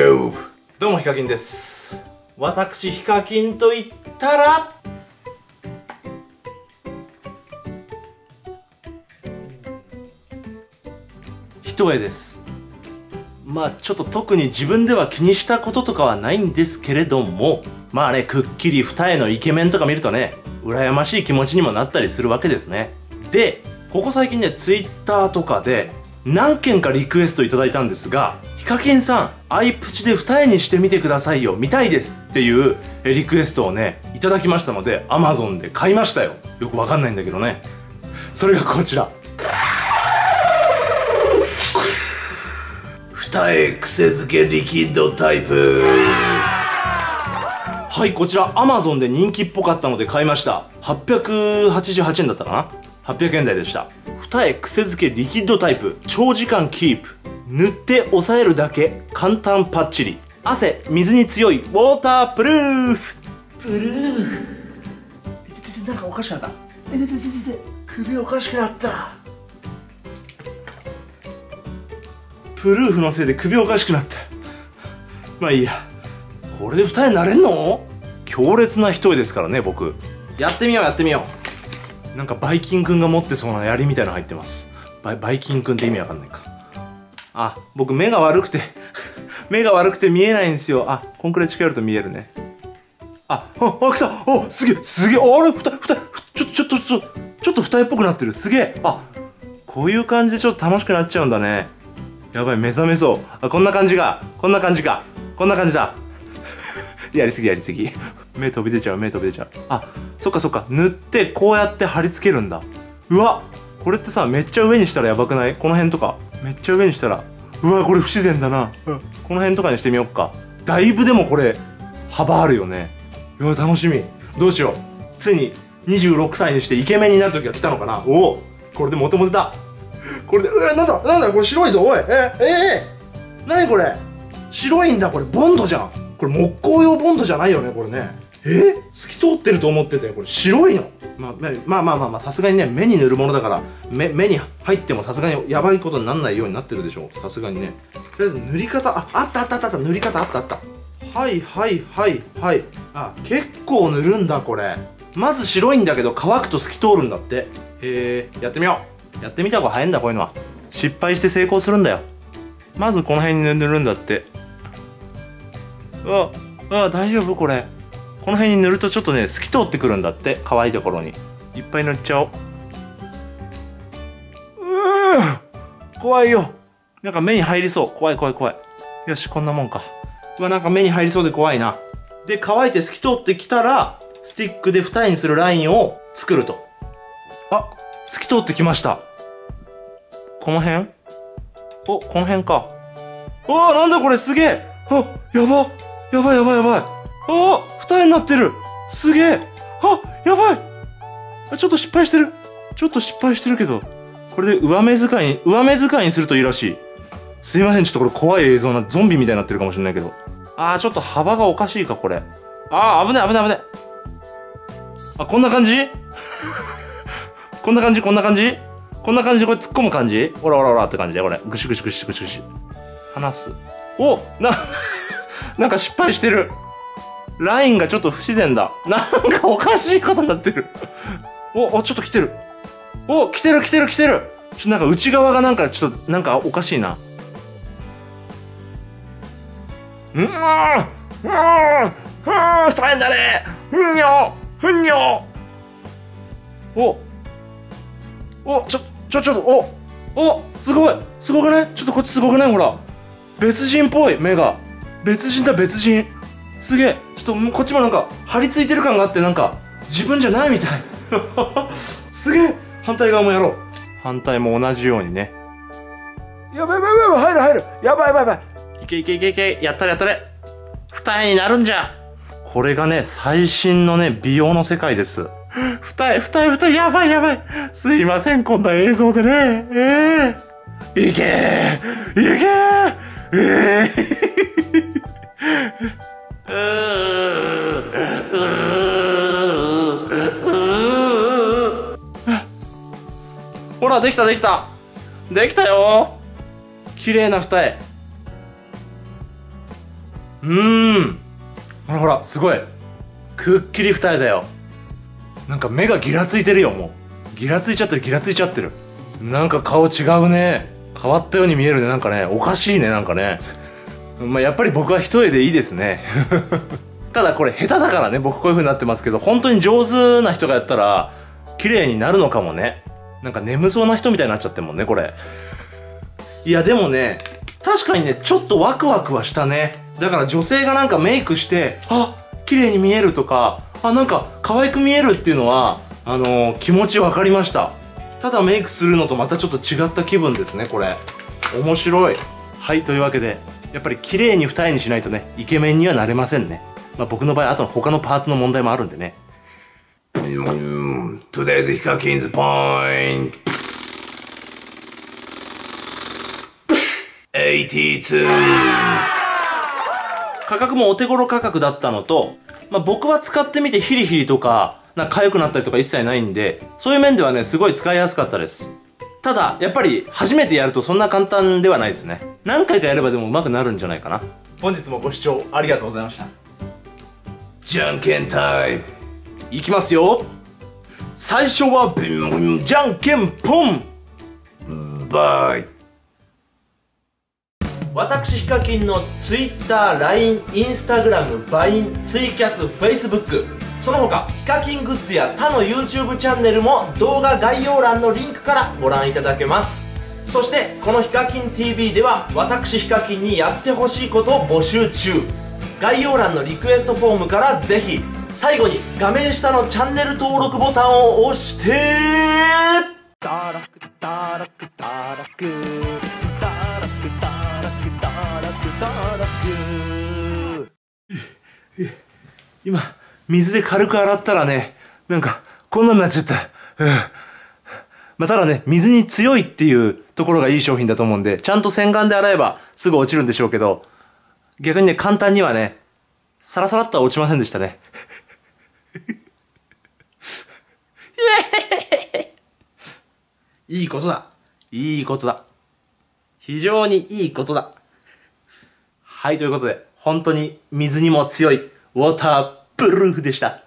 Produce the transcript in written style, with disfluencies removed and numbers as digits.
勝負。どうもヒカキンです。私ヒカキンと言ったら一重です。まあちょっと特に自分では気にしたこととかはないんですけれども、まあね、くっきり二重のイケメンとか見るとね、羨ましい気持ちにもなったりするわけですね。で、ここ最近ね、ツイッターとかで何件かリクエストいただいたんですが、ヒカキンさん、アイプチで二重にしてみてくださいよ、見たいですっていうリクエストをね、いただきましたので、Amazon で買いましたよ。よくわかんないんだけどね。それがこちら。二重癖付けリキッドタイプ。はい、こちら Amazon で人気っぽかったので買いました。888円だったかな、800円台でした。二重癖付けリキッドタイプ、長時間キープ、塗って押さえるだけ、簡単パッチリ、汗水に強い、ウォータープルーフ。なんかおかしくなった。首おかしくなった。プルーフのせいで首おかしくなった。まあいいや。これで二重になれんの？強烈な一重ですからね、僕。やってみようやってみよう。なんかバイキンくんが持ってそうな槍みたいなの入ってます。バイキンくんって意味わかんないか。あ、僕目が悪くて目が悪くて見えないんですよ。あ、こんくらい近寄ると見えるね。あ、来た。お、すげえすげえ。あれ、ちょっと二重っぽくなってる。すげえ。あ、こういう感じでちょっと楽しくなっちゃうんだね。やばい、目覚めそう。あ、こんな感じか。こんな感じか。こんな感じだ。やりすぎやりすぎ。目飛び出ちゃう、目飛び出ちゃう。あ、そっかそっか。塗って、こうやって貼り付けるんだ。うわ、これってさ、めっちゃ上にしたらやばくない？この辺とか。めっちゃ上にしたら。うわ、これ不自然だな。うん、この辺とかにしてみよっか。だいぶでもこれ、幅あるよね。うわ、楽しみ。どうしよう。ついに、26歳にしてイケメンになる時が来たのかな。おお、これで元々だ。これで、なんだこれ白いぞ、おい、なにこれ、白いんだ、これボンドじゃん。これ木工用ボンドじゃないよね、これね。透き通ってると思ってて、これ白いの。まあさすがにね、目に塗るものだから、目に入ってもさすがにやばいことにならないようになってるでしょ、さすがにね。とりあえず塗り方、あった、塗り方あった。はい。あ、結構塗るんだ、これ。まず白いんだけど、乾くと透き通るんだって。へえ、やってみよう。やってみた方が早いんだ、こういうのは。失敗して成功するんだよ。まずこの辺に塗るんだって。うわ、大丈夫これ。この辺に塗るとちょっとね、透き通ってくるんだって。乾いた頃にいっぱい塗っちゃおう。怖いよ。なんか目に入りそう。怖い。よし、こんなもんか。うわ、なんか目に入りそうで怖いな。で、乾いて透き通ってきたら、スティックで二重にするラインを作ると。あ、透き通ってきました。この辺？お、この辺か。ああ、なんだこれ、すげえ。あ、やばい。ああ、二重になってる。すげえ。あ、やばい。あ、ちょっと失敗してるけど、これで上目遣いにするといいらしい。すいません、ちょっとこれ怖い映像な、ゾンビみたいになってるかもしれないけど。ああ、ちょっと幅がおかしいか、これ。ああ、危ない。あ、こんな感じこんな感じでこれ突っ込む感じ。オラって感じで、これ。ぐしゅぐし。離す。お、なんか失敗してる。ラインがちょっと不自然だ。なんかおかしいことになってる。お、ちょっと来てる。お、来てる。ちょっとなんか内側がなんかちょっと、なんかおかしいな。大変だね。ふんにょ。お、ちょっと、お、すごくない？ちょっとこっちすごくない？ほら。別人っぽい、目が。別人だ。すげえ。ちょっとこっちもなんか、張り付いてる感があって、なんか、自分じゃないみたい。すげえ。反対側もやろう。反対も同じようにね。やばい、入る。やばい。いけ。やったれ。二重になるんじゃ。これがね、最新のね、美容の世界です。二重、やばい。すいません、こんな映像でね。ほら、できたよ。綺麗な二重。ほらほら、すごいくっきり二重だよ。なんか目がギラついてるよ。もうギラついちゃってる、ギラついちゃってる。なんか顔違うね。変わったように見えるね。なんかね、おかしいね。なんかねまあやっぱり僕は一重でいいですねただこれ下手だからね、僕こういう風になってますけど、本当に上手な人がやったら綺麗になるのかもね。なんか眠そうな人みたいになっちゃってるもんね、これいやでもね、確かにね、ちょっとワクワクはしたね。だから女性がなんかメイクしてあっ綺麗に見えるとか、あ、なんか可愛く見えるっていうのは気持ち分かりました。ただメイクするのとまたちょっと違った気分ですね、これ面白い。はい、というわけでやっぱり綺麗に二重にしないとね、イケメンにはなれませんね。まあ僕の場合、あと他のパーツの問題もあるんでね。Today's HIKAKIN's point 82。価格もお手頃価格だったのと、まあ僕は使ってみてヒリヒリとか、なんか痒くなったりとか一切ないんで、そういう面ではね、すごい使いやすかったです。ただ、やっぱり初めてやるとそんな簡単ではないですね。何回かやればでも上手くなるんじゃないかな。本日もご視聴ありがとうございました。じゃんけんタイム。いきますよ。最初はじゃんけんポン。バイ。私ヒカキンの Twitter、LINE、Instagram、バイン、ツイキャス、Facebook。その他ヒカキングッズや他の YouTube チャンネルも動画概要欄のリンクからご覧いただけます。そしてこのヒカキン TV では私ヒカキンにやってほしいことを募集中。概要欄のリクエストフォームからぜひ。最後に画面下のチャンネル登録ボタンを押してたらくたらくたらくたらくたらくたらくたらく今水で軽く洗ったらね、なんか、こんなになっちゃった。まあ、ただね、水に強いっていうところがいい商品だと思うんで、ちゃんと洗顔で洗えばすぐ落ちるんでしょうけど、逆にね、簡単にはね、サラサラっとは落ちませんでしたね。いいことだ。いいことだ。非常にいいことだ。はい、ということで、本当に水にも強い、ウォータープルーフでした。